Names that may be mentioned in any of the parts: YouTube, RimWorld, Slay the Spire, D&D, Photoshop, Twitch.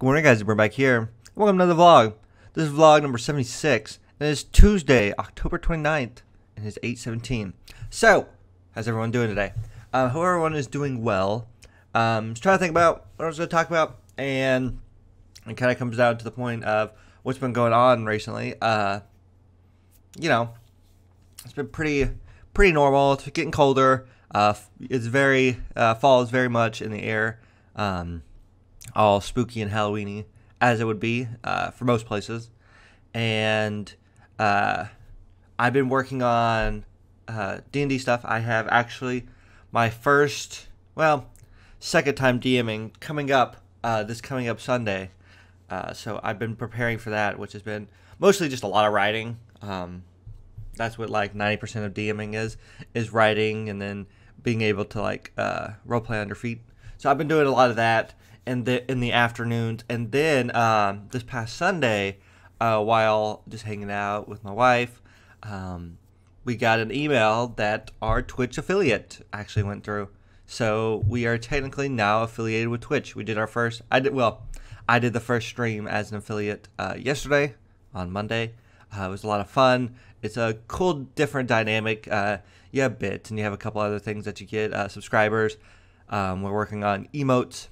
Good morning, guys. We're back here. Welcome to another vlog. This is vlog number 76. And it is Tuesday, October 29th, and it's 8:17. So, how's everyone doing today? Hope everyone is doing well. Just trying to think about what I was going to talk about, and it kind of comes down to the point of what's been going on recently. You know, it's been pretty normal. It's getting colder. It's very fall is very much in the air. All spooky and Halloweeny as it would be for most places, and I've been working on D&D stuff. I have actually my second time DMing coming up this Sunday, so I've been preparing for that, which has been mostly just a lot of writing. That's what like 90% of DMing is writing, and then being able to like roleplay on your feet. So I've been doing a lot of that in the afternoons, and then this past Sunday, while just hanging out with my wife, we got an email that our Twitch affiliate actually went through. So we are technically now affiliated with Twitch. We did our first. I did the first stream as an affiliate yesterday on Monday. It was a lot of fun. It's a cool, different dynamic. You have bits, and you have a couple other things that you get. Subscribers. We're working on emotes,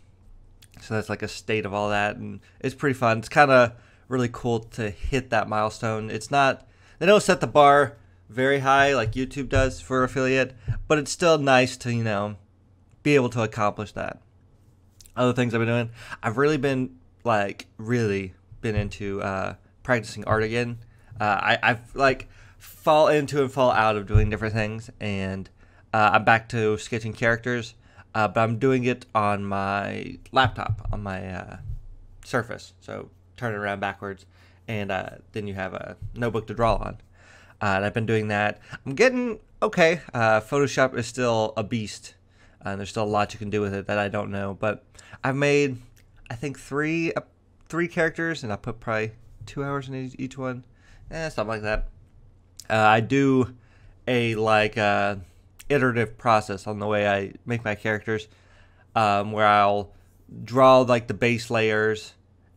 so that's like a state of all that, and it's pretty fun. It's kind of really cool to hit that milestone. It's not, they don't set the bar very high like YouTube does for affiliate, but it's still nice to, you know, be able to accomplish that. Other things I've been doing, I've really been into practicing art again. I've like fall into and fall out of doing different things, and I'm back to sketching characters, but I'm doing it on my laptop, on my Surface, so turn it around backwards, and then you have a notebook to draw on, and I've been doing that. I'm getting okay. Photoshop is still a beast, and there's still a lot you can do with it that I don't know, but I've made, I think, three characters, and I put probably 2 hours in each one. Something like that. I do a iterative process on the way I make my characters, where I'll draw like the base layers,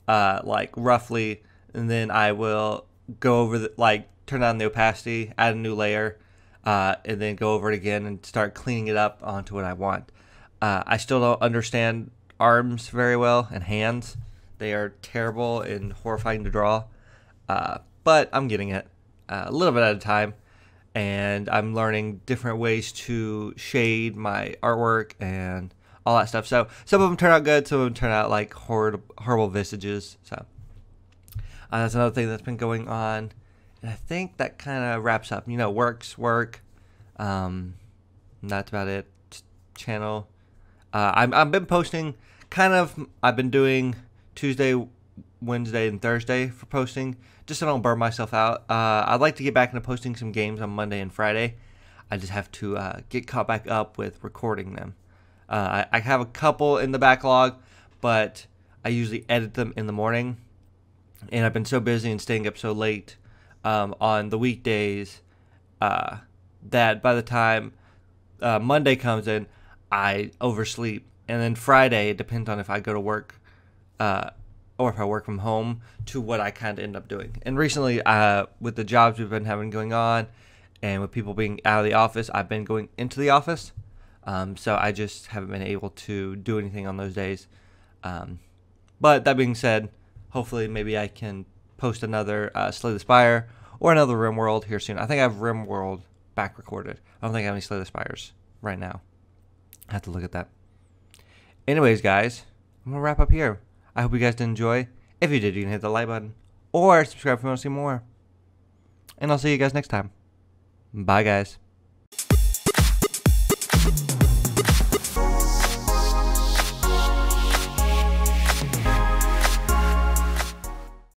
like roughly, and then I will go over the, turn on the opacity, add a new layer, and then go over it again and start cleaning it up onto what I want. I still don't understand arms very well, and hands. They are terrible and horrifying to draw. But I'm getting it a little bit at a time, and I'm learning different ways to shade my artwork and all that stuff. So some of them turn out good, some of them turn out like horrible visages. So that's another thing that's been going on, and I think that kind of wraps up. You know, work. That's about it. Channel. I've been posting kind of. I've been doing Tuesday, Wednesday, and Thursday for posting, just so I don't burn myself out. I'd like to get back into posting some games on Monday and Friday. I just have to get caught back up with recording them. I have a couple in the backlog, but I usually edit them in the morning, and I've been so busy and staying up so late on the weekdays that by the time Monday comes in, I oversleep, and then Friday, it depends on if I go to work or if I work from home, to what I kind of end up doing. And recently, with the jobs we've been having going on, and with people being out of the office, I've been going into the office, so I just haven't been able to do anything on those days. But that being said, hopefully maybe I can post another Slay the Spire or another RimWorld here soon. I think I have RimWorld back recorded. I don't think I have any Slay the Spires right now. I have to look at that. Anyways, guys, I'm gonna wrap up here. I hope you guys did enjoy. If you did, you can hit the like button or subscribe if you want to see more. And I'll see you guys next time. Bye, guys.